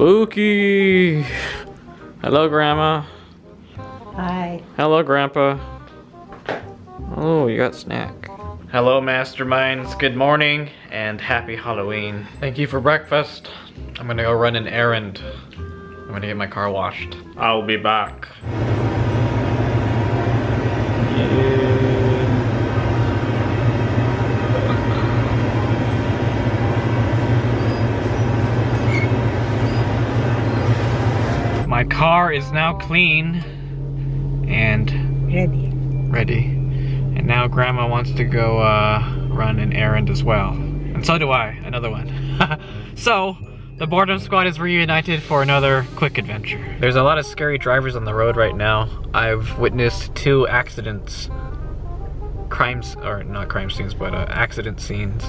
Spooky! Hello, Grandma. Hi. Hello, Grandpa. Oh, you got snack. Hello, Masterminds. Good morning and happy Halloween. Thank you for breakfast. I'm gonna go run an errand. I'm gonna get my car washed. I'll be back. My car is now clean and ready. And now Grandma wants to go run an errand as well. And so do I, another one. So, the Boredom Squad is reunited for another quick adventure. There's a lot of scary drivers on the road right now. I've witnessed 2 accidents. Crimes, or not crime scenes, but accident scenes.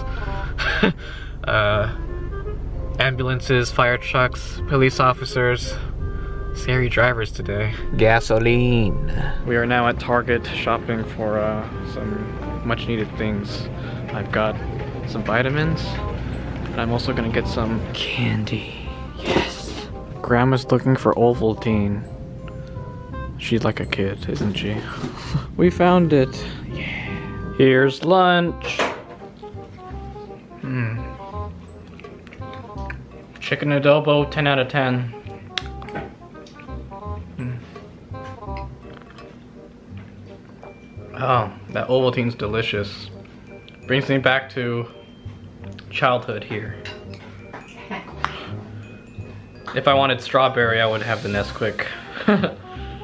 Ambulances, fire trucks, police officers. Scary drivers today. Gasoline. We are now at Target shopping for some much needed things. I've got some vitamins, and I'm also gonna get some candy. Yes. Grandma's looking for Ovaltine. She's like a kid, isn't she? We found it. Yeah. Here's lunch. Chicken adobo, 10 out of 10. Oh, that Ovaltine's delicious. Brings me back to childhood here. If I wanted strawberry, I would have the Nesquik.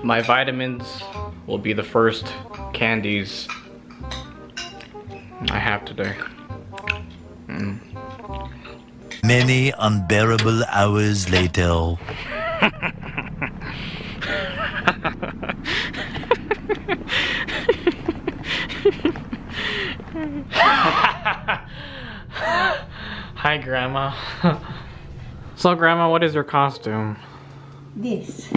My vitamins will be the first candies I have today. Many unbearable hours later. Hi, Grandma. So, Grandma, what is your costume? This.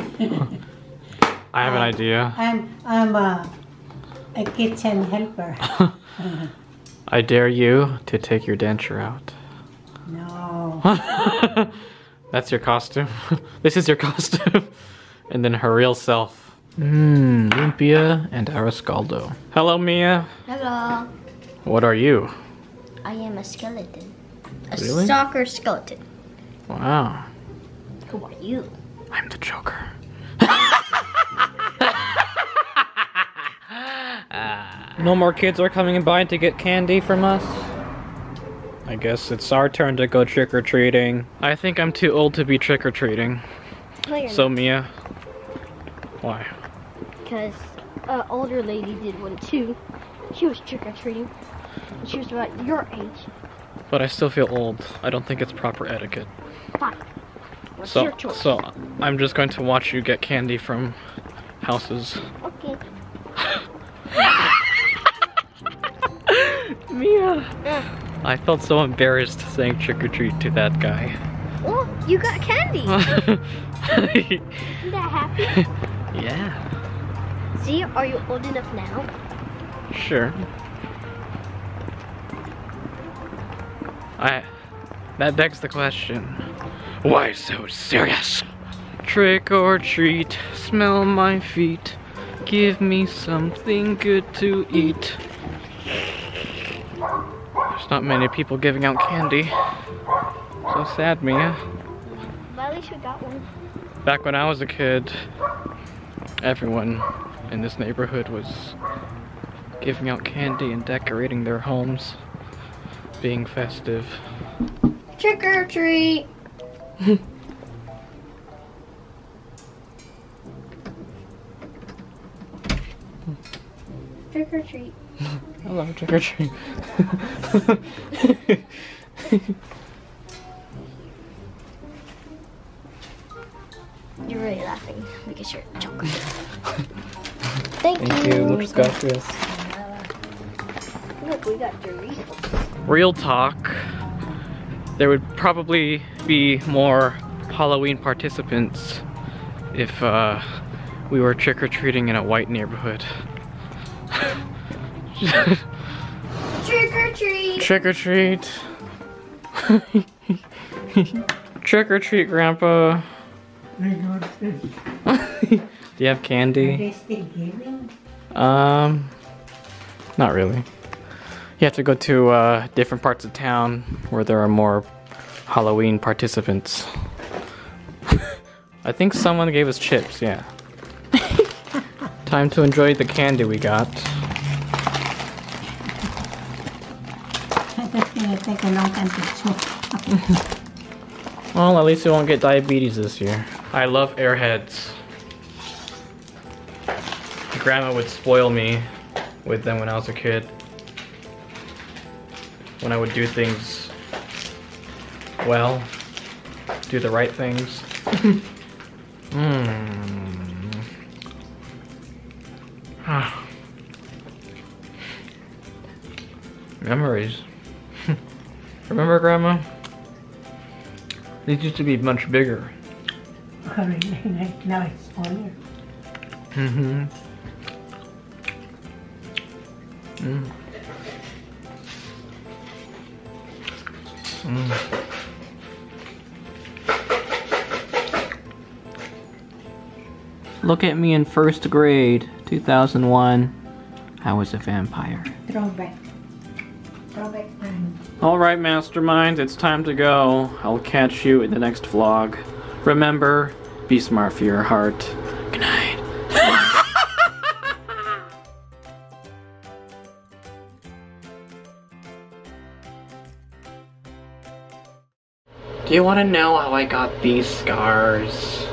I have an idea. I'm a kitchen helper. I dare you to take your denture out. No. That's your costume. This is your costume. And then her real self. Lumpia and Arascaldo. Hello, Mia. Hello. What are you? I am a skeleton. Really? Soccer skeleton. Wow. Who are you? I'm the Joker. No more kids are coming in by to get candy from us. I guess it's our turn to go trick-or-treating. I think I'm too old to be trick-or-treating. No, so, not. Mia. Why? Because an older lady did one too. She was trick-or-treating. She was about your age. But I still feel old. I don't think it's proper etiquette. Fine. What's your choice? So I'm just going to watch you get candy from houses. Okay. Mia! Yeah. I felt so embarrassed saying trick-or-treat to that guy. Well, you got candy! Isn't that happy? Yeah. See, are you old enough now? Sure. That begs the question. Why so serious? Trick or treat, smell my feet. Give me something good to eat. There's not many people giving out candy. So sad, Mia. Well, at least we got one. Back when I was a kid, everyone in this neighborhood was giving out candy and decorating their homes, being festive. Trick or treat! Trick or treat. Hello, trick or treat. You're really laughing because you're a joker. Thank you. Looks gorgeous. Look, we got Doritos. Real talk. There would probably be more Halloween participants if we were trick-or-treating in a white neighborhood. Trick-or-treat! Trick-or-treat! Trick or treat, Grandpa. Do you have candy? Are they still giving? Not really. You have to go to different parts of town where there are more Halloween participants. I think someone gave us chips, yeah. Time to enjoy the candy we got. Well, at least you won't get diabetes this year. I love Airheads. My grandma would spoil me with them when I was a kid. When I would do things well, do the right things. Mmm. Ah. Memories. Remember, Grandma? These used to be much bigger. Oh, really? Now it's smaller. Mm-hmm. Mm. Mm. Look at me in first grade, 2001. I was a vampire. Throwback. Throwback time. Alright, masterminds, it's time to go. I'll catch you in the next vlog. Remember, be smart for your heart. Good night. Do you want to know how I got these scars?